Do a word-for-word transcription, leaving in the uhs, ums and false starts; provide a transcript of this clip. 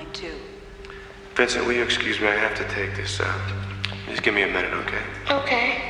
line two. Vincent, will you excuse me? I have to take this. Uh, just give me a minute, okay? Okay.